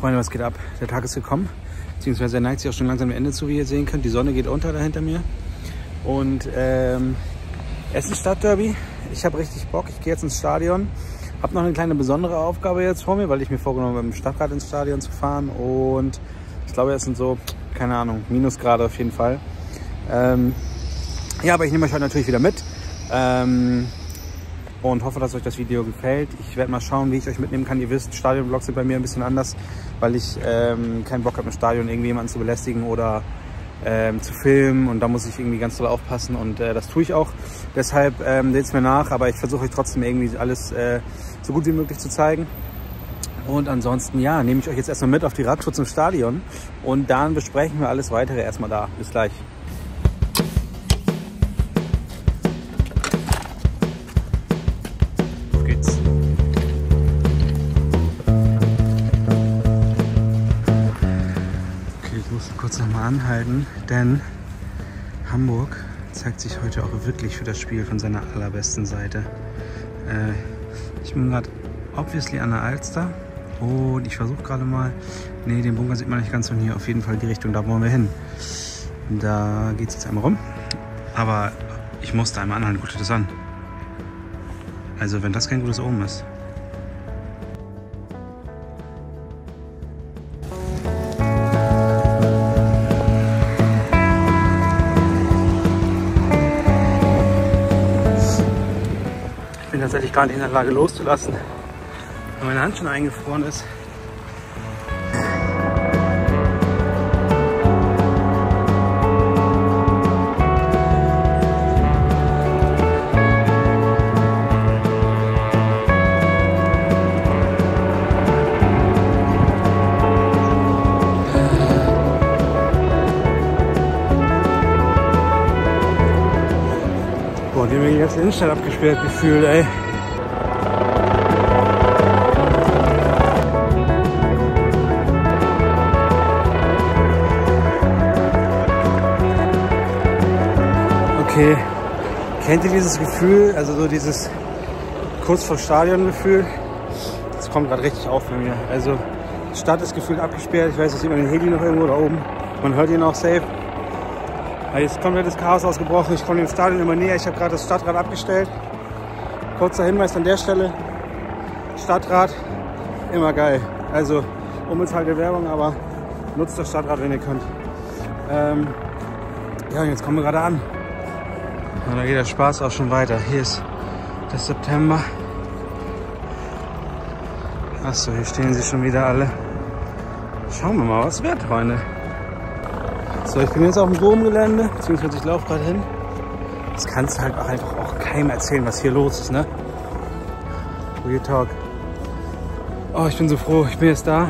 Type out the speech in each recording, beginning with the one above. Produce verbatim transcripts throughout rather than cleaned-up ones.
Freunde, was geht ab? Der Tag ist gekommen, beziehungsweise er neigt sich auch schon langsam am Ende zu, wie ihr sehen könnt. Die Sonne geht unter da hinter mir. Und ähm, Essen-Stadtderby. Ich habe richtig Bock. Ich gehe jetzt ins Stadion. Habe noch eine kleine besondere Aufgabe jetzt vor mir, weil ich mir vorgenommen habe, mit dem Stadtrat ins Stadion zu fahren. Und ich glaube, es sind so, keine Ahnung, Minusgrade auf jeden Fall. Ähm, ja, aber ich nehme euch heute natürlich wieder mit. Ähm, und hoffe, dass euch das Video gefällt. Ich werde mal schauen, wie ich euch mitnehmen kann. Ihr wisst, Stadionvlogs sind bei mir ein bisschen anders, weil ich ähm, keinen Bock habe, im Stadion irgendwie jemanden zu belästigen oder ähm, zu filmen. Und da muss ich irgendwie ganz doll aufpassen und äh, das tue ich auch. Deshalb ähm, seht es mir nach, aber ich versuche euch trotzdem irgendwie alles äh, so gut wie möglich zu zeigen. Und ansonsten, ja, nehme ich euch jetzt erstmal mit auf die Radtour zum Stadion und dann besprechen wir alles Weitere erstmal da. Bis gleich. Anhalten, denn Hamburg zeigt sich heute auch wirklich für das Spiel von seiner allerbesten Seite. Äh, ich bin gerade obviously an der Alster und ich versuche gerade mal, ne, den Bunker sieht man nicht ganz von hier, auf jeden Fall die Richtung, da wollen wir hin. Da geht es jetzt einmal rum, aber ich muss da einmal anhalten, guckt euch das an. Also wenn das kein gutes Omen ist. Tatsächlich gar nicht in der Lage loszulassen, weil meine Hand schon eingefroren ist. Boah, die haben mir die ganze Innenstadt abgesperrt gefühlt, ey. Okay, kennt ihr dieses Gefühl, also so dieses kurz vor Stadion-Gefühl? Das kommt gerade richtig auf bei mir. Also die Stadt ist gefühlt abgesperrt, ich weiß, es sieht man den Heli noch irgendwo da oben. Man hört ihn auch safe. Aber jetzt ist komplettes Chaos ausgebrochen, ich komme dem Stadion immer näher, ich habe gerade das Stadtrat abgestellt. Kurzer Hinweis an der Stelle, Stadtrat, immer geil. Also unbezahlte Werbung, aber nutzt das Stadtrat, wenn ihr könnt. Ähm, ja, und jetzt kommen wir gerade an. Und da geht der Spaß auch schon weiter. Hier ist das September. Achso, hier stehen sie schon wieder alle. Schauen wir mal, was wird, Freunde. So, ich bin jetzt auf dem Domgelände, beziehungsweise ich laufe gerade hin. Das kannst du halt auch einfach auch keinem erzählen, was hier los ist, ne? Real Talk. Oh, ich bin so froh, ich bin jetzt da.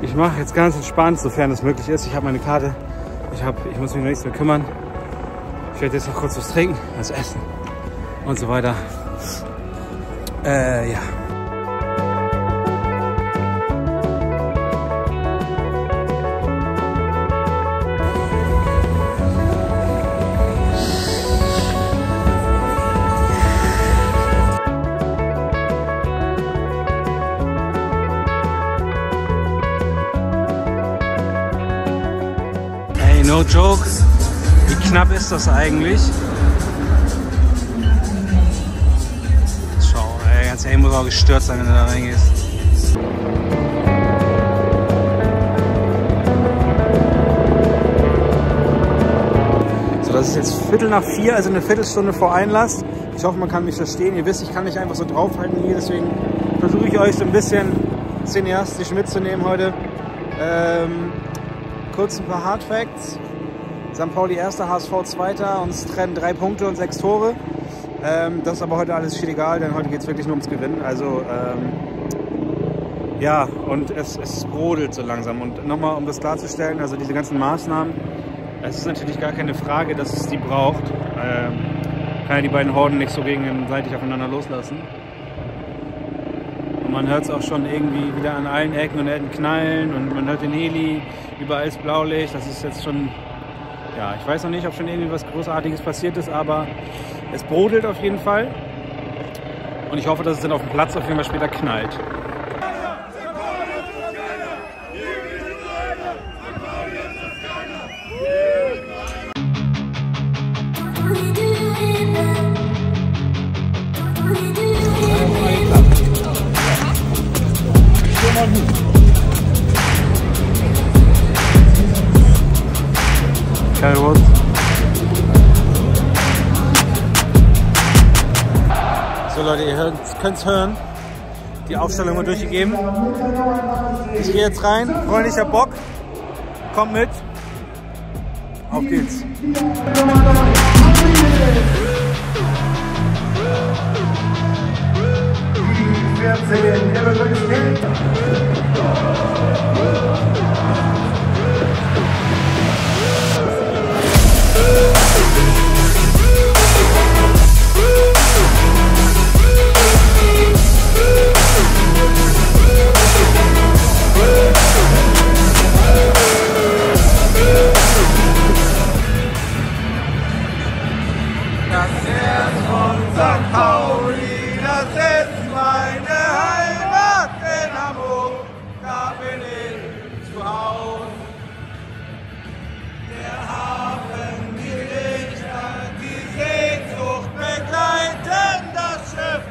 Ich mache jetzt ganz entspannt, sofern es möglich ist. Ich habe meine Karte. Ich, hab, ich muss mich um nichts mehr kümmern. Ich werde jetzt noch kurz was trinken, was essen und so weiter. Äh, ja. Hey, no joke. Wie knapp ist das eigentlich? Schau, ey, ganz ehrlich, muss auch gestürzt sein, wenn du da reingehst. So, das ist jetzt Viertel nach vier, also eine Viertelstunde vor Einlass. Ich hoffe, man kann mich verstehen. Ihr wisst, ich kann nicht einfach so draufhalten hier, deswegen versuche ich euch so ein bisschen cineastisch mitzunehmen heute. Ähm, kurz ein paar Hardfacts. Sankt Pauli erster, H S V zweiter, uns trennen drei Punkte und sechs Tore. Ähm, das ist aber heute alles viel egal, denn heute geht es wirklich nur ums Gewinnen. Also ähm, ja, und es, es brodelt so langsam. Und nochmal, um das klarzustellen, also diese ganzen Maßnahmen, es ist natürlich gar keine Frage, dass es die braucht. Ähm, kann ja die beiden Horden nicht so gegenseitig aufeinander loslassen. Und man hört es auch schon irgendwie wieder an allen Ecken und Enden knallen und man hört den Heli, überall ist Blaulicht, das ist jetzt schon... Ja, ich weiß noch nicht, ob schon irgendwie was Großartiges passiert ist, aber es brodelt auf jeden Fall. Und ich hoffe, dass es dann auf dem Platz auf jeden Fall später knallt. mal gut. Kein Wort. So Leute, ihr könnt es hören. Die Aufstellung wird durchgegeben. Ich gehe jetzt rein. Freundlicher Bock. Kommt mit. Auf geht's. Das Herz von Sankt Pauli, das ist meine Heimat, in Hamburg, da bin ich zu Haus. Der Hafen, die Lichter, die Sehnsucht begleiten das Schiff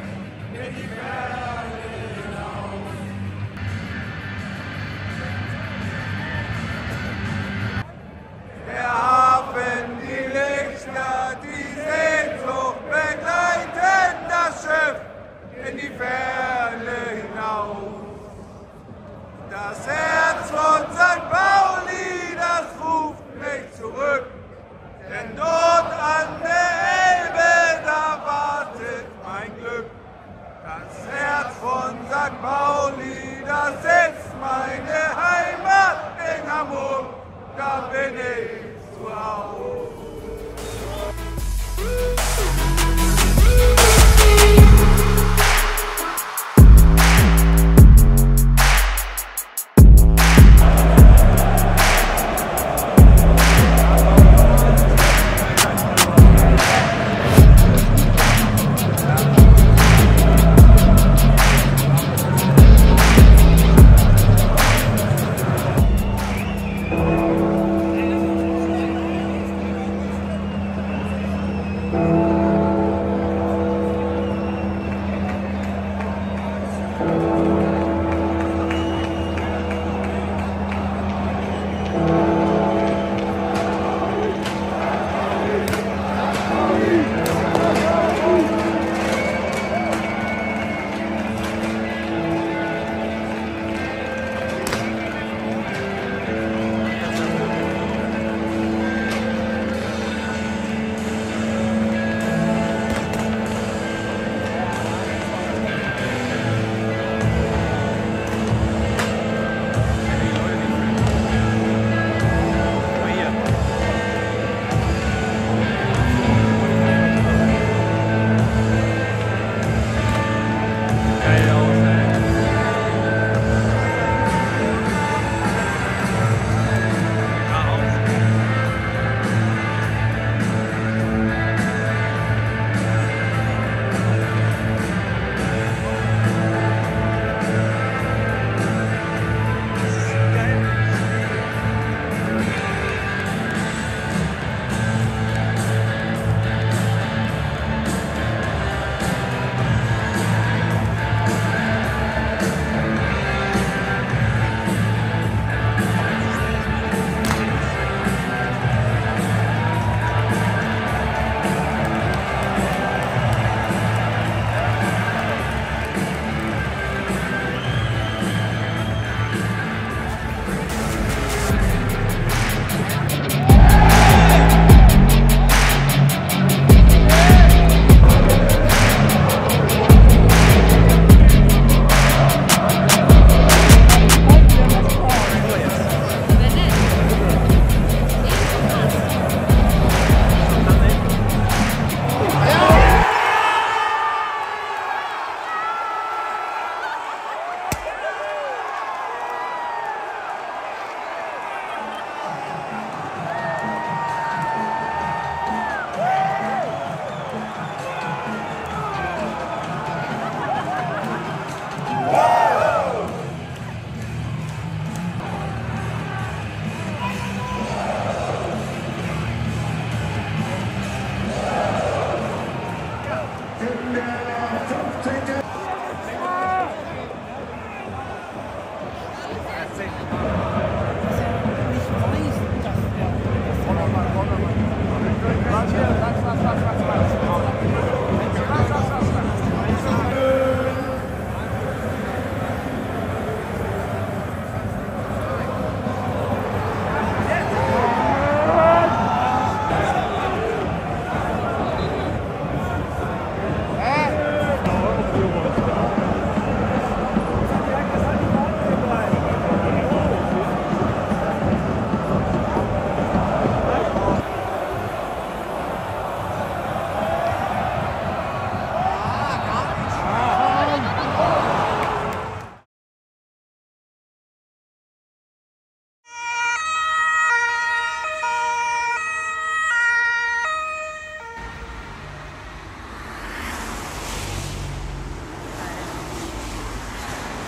in die Berge hinaus. Der Hafen, die Lichter, die Sehnsucht begleiten das Schiff in die Ferne hinaus. Das Herz von Sankt Pauli, das ruft mich zurück, denn dort an der Elbe, da wartet mein Glück. Das Herz von Sankt Pauli, das ist meine Heimat in Hamburg, da bin ich zu Hause.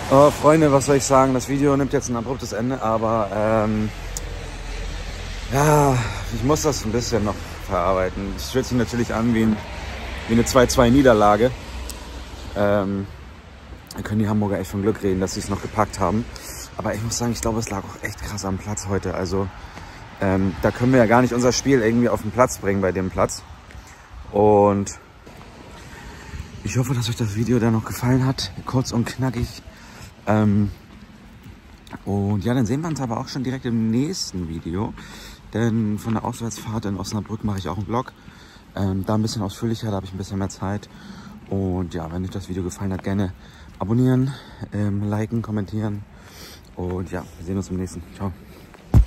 Oh, Freunde, was soll ich sagen? Das Video nimmt jetzt ein abruptes Ende, aber ähm, ja, ich muss das ein bisschen noch verarbeiten. Es fühlt sich natürlich an wie, ein, wie eine zwei zu zwei Niederlage. Ähm, dann können die Hamburger echt von Glück reden, dass sie es noch gepackt haben. Aber ich muss sagen, ich glaube, es lag auch echt krass am Platz heute. Also ähm, da können wir ja gar nicht unser Spiel irgendwie auf den Platz bringen bei dem Platz. Und ich hoffe, dass euch das Video dann noch gefallen hat. Kurz und knackig. Ähm, und ja, dann sehen wir uns aber auch schon direkt im nächsten Video, denn von der Auswärtsfahrt in Osnabrück mache ich auch einen Vlog, ähm, da ein bisschen ausführlicher, da habe ich ein bisschen mehr Zeit. Und ja, wenn euch das Video gefallen hat, gerne abonnieren, ähm, liken, kommentieren und ja, wir sehen uns im nächsten. Ciao.